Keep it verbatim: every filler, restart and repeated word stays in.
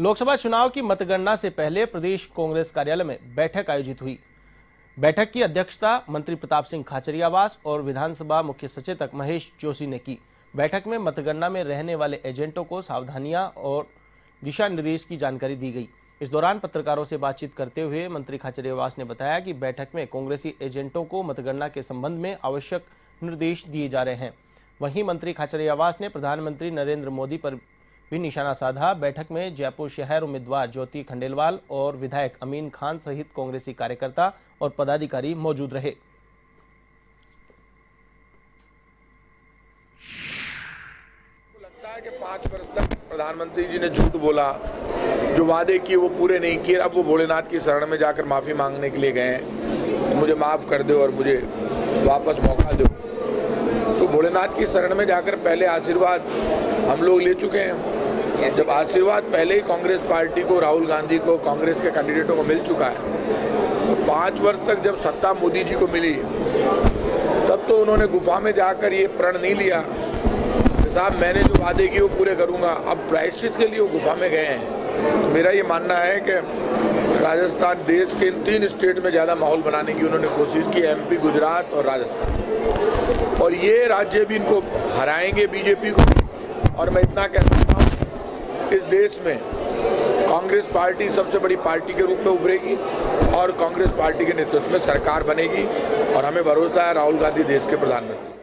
लोकसभा चुनाव की मतगणना से पहले प्रदेश कांग्रेस कार्यालय में बैठक आयोजित हुई। बैठक की अध्यक्षता मंत्री प्रताप सिंह खाचरियावास और विधानसभा मुख्य सचेतक महेश जोशी ने की। बैठक में मतगणना में रहने वाले एजेंटों को सावधानियां और दिशा निर्देश की जानकारी दी गई। इस दौरान पत्रकारों से बातचीत करते हुए मंत्री खाचरियावास ने बताया कि बैठक में कांग्रेसी एजेंटों को मतगणना के संबंध में आवश्यक निर्देश दिए जा रहे हैं। वहीं मंत्री खाचरियावास ने प्रधानमंत्री नरेंद्र मोदी पर भी निशाना साधा। बैठक में जयपुर शहर उम्मीदवार ज्योति खंडेलवाल और विधायक अमीन खान सहित कांग्रेसी कार्यकर्ता और पदाधिकारी मौजूद रहे। लगता है कि पांच वर्ष तक प्रधानमंत्री जी ने झूठ बोला, जो वादे किए वो पूरे नहीं किए, अब वो भोलेनाथ की शरण में जाकर माफी मांगने के लिए गए, मुझे माफ कर दो और मुझे वापस मौका दो। तो भोलेनाथ की शरण में जाकर पहले आशीर्वाद हम लोग ले चुके हैं। जब आशीर्वाद पहले ही कांग्रेस पार्टी को, राहुल गांधी को, कांग्रेस के कैंडिडेटों को मिल चुका है, तो पाँच वर्ष तक जब सत्ता मोदी जी को मिली तब तो उन्होंने गुफा में जाकर ये प्रण नहीं लिया कि साहब मैंने जो वादे किए वो पूरे करूंगा। अब प्रायश्चित के लिए वो गुफा में गए हैं। तो मेरा ये मानना है कि राजस्थान देश के इन तीन स्टेट में ज़्यादा माहौल बनाने की उन्होंने कोशिश की, एम पी, गुजरात और राजस्थान, और ये राज्य भी इनको हराएंगे बीजेपी को। और मैं इतना कह सकता हूँ, इस देश में कांग्रेस पार्टी सबसे बड़ी पार्टी के रूप में उभरेगी और कांग्रेस पार्टी के नेतृत्व में सरकार बनेगी और हमें भरोसा है राहुल गांधी देश के प्रधानमंत्री।